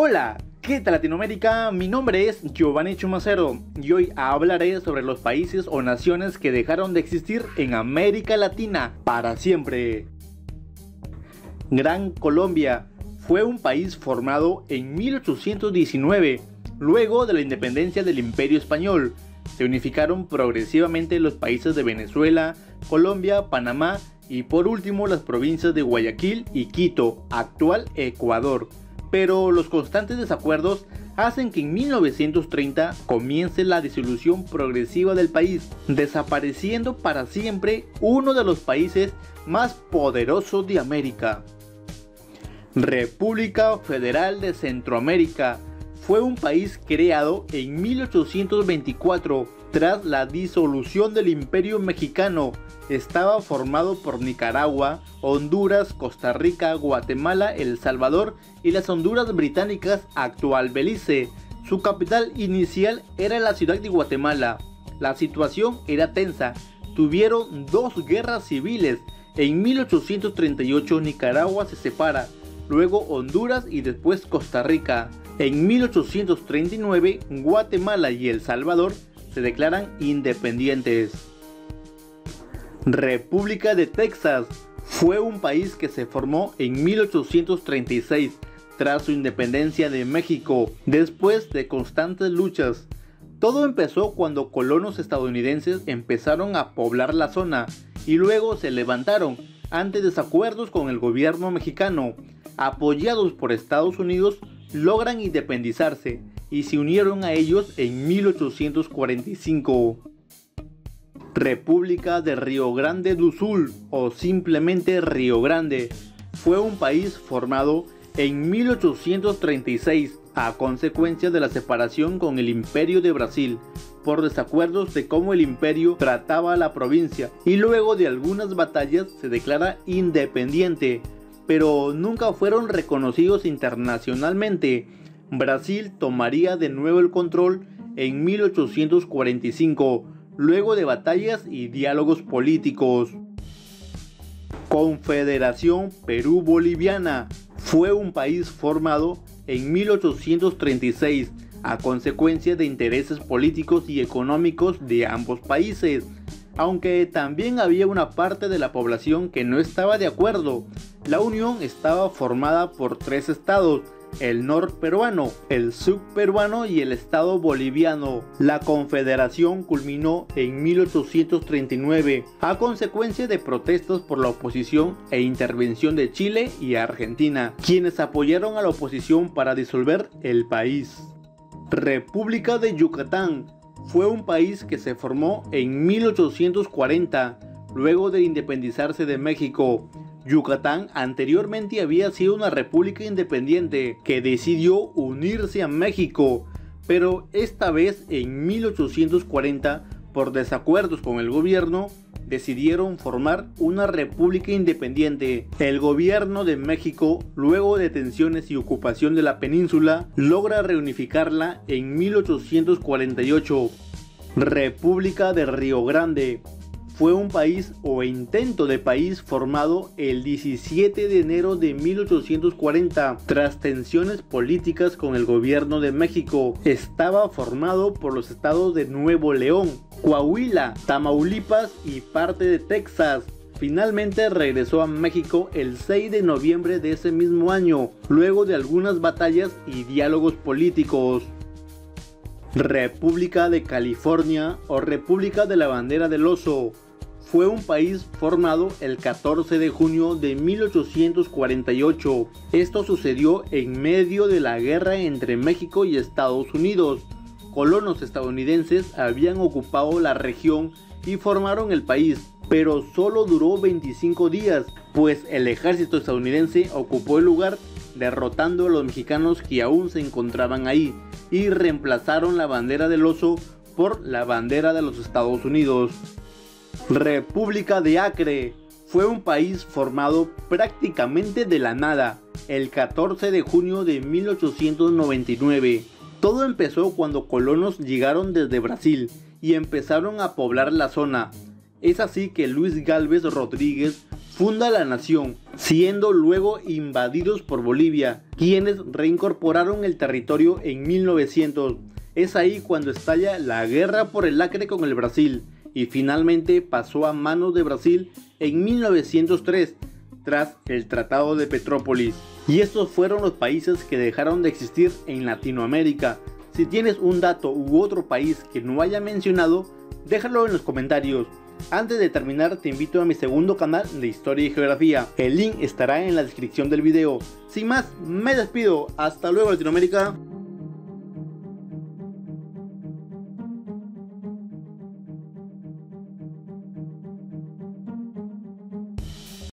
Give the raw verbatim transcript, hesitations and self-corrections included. Hola, ¿qué tal Latinoamérica? Mi nombre es Giovanni Chumacero y hoy hablaré sobre los países o naciones que dejaron de existir en América Latina para siempre. Gran Colombia fue un país formado en mil ochocientos diecinueve, luego de la independencia del Imperio Español. Se unificaron progresivamente los países de Venezuela, Colombia, Panamá y por último las provincias de Guayaquil y Quito, actual Ecuador. Pero los constantes desacuerdos hacen que en mil novecientos treinta comience la disolución progresiva del país, desapareciendo para siempre uno de los países más poderosos de América. República Federal de Centroamérica fue un país creado en mil ochocientos veinticuatro tras la disolución del Imperio Mexicano. Estaba formado por Nicaragua, Honduras, Costa Rica, Guatemala, El Salvador y las Honduras Británicas, actual Belice. Su capital inicial era la ciudad de Guatemala. La situación era tensa. Tuvieron dos guerras civiles. En mil ochocientos treinta y ocho Nicaragua se separa, luego Honduras y después Costa Rica. En mil ochocientos treinta y nueve, Guatemala y El Salvador se declaran independientes. República de Texas fue un país que se formó en mil ochocientos treinta y seis tras su independencia de México, después de constantes luchas. Todo empezó cuando colonos estadounidenses empezaron a poblar la zona y luego se levantaron ante desacuerdos con el gobierno mexicano. Apoyados por Estados Unidos, logran independizarse y se unieron a ellos en mil ochocientos cuarenta y cinco. República de Río Grande do Sul, o simplemente Río Grande, fue un país formado en mil ochocientos treinta y seis a consecuencia de la separación con el Imperio de Brasil por desacuerdos de cómo el imperio trataba a la provincia, y luego de algunas batallas se declara independiente, pero nunca fueron reconocidos internacionalmente. Brasil tomaría de nuevo el control en mil ochocientos cuarenta y cinco, luego de batallas y diálogos políticos. Confederación Perú-Boliviana fue un país formado en mil ochocientos treinta y seis a consecuencia de intereses políticos y económicos de ambos países, aunque también había una parte de la población que no estaba de acuerdo. La unión estaba formada por tres estados: el norperuano, el subperuano y el estado boliviano. La confederación culminó en mil ochocientos treinta y nueve a consecuencia de protestas por la oposición e intervención de Chile y Argentina, quienes apoyaron a la oposición para disolver el país. República de Yucatán fue un país que se formó en mil ochocientos cuarenta, luego de independizarse de México. Yucatán anteriormente había sido una república independiente que decidió unirse a México, pero esta vez en mil ochocientos cuarenta, por desacuerdos con el gobierno, decidieron formar una república independiente. El gobierno de México, luego de tensiones y ocupación de la península, logra reunificarla en mil ochocientos cuarenta y ocho. República de Río Grande fue un país o intento de país formado el diecisiete de enero de mil ochocientos cuarenta tras tensiones políticas con el gobierno de México. Estaba formado por los estados de Nuevo León, Coahuila, Tamaulipas y parte de Texas. Finalmente regresó a México el seis de noviembre de ese mismo año, luego de algunas batallas y diálogos políticos. República de California, o República de la Bandera del Oso, fue un país formado el catorce de junio de mil ochocientos cuarenta y ocho. Esto sucedió en medio de la guerra entre México y Estados Unidos. Colonos estadounidenses habían ocupado la región y formaron el país, pero solo duró veinticinco días, pues el ejército estadounidense ocupó el lugar, derrotando a los mexicanos que aún se encontraban ahí, y reemplazaron la bandera del oso por la bandera de los Estados Unidos. República de Acre fue un país formado prácticamente de la nada el catorce de junio de mil ochocientos noventa y nueve. Todo empezó cuando colonos llegaron desde Brasil y empezaron a poblar la zona. Es así que Luis Gálvez Rodríguez funda la nación siendo luego invadidos por Bolivia, quienes reincorporaron el territorio en mil novecientos. Es ahí cuando estalla la guerra por el Acre con el Brasil y finalmente pasó a manos de Brasil en mil novecientos tres tras el Tratado de Petrópolis. Y estos fueron los países que dejaron de existir en Latinoamérica. Si tienes un dato u otro país que no haya mencionado, déjalo en los comentarios. Antes de terminar, te invito a mi segundo canal de Historia y Geografía. El link estará en la descripción del video. Sin más, me despido. Hasta luego, Latinoamérica.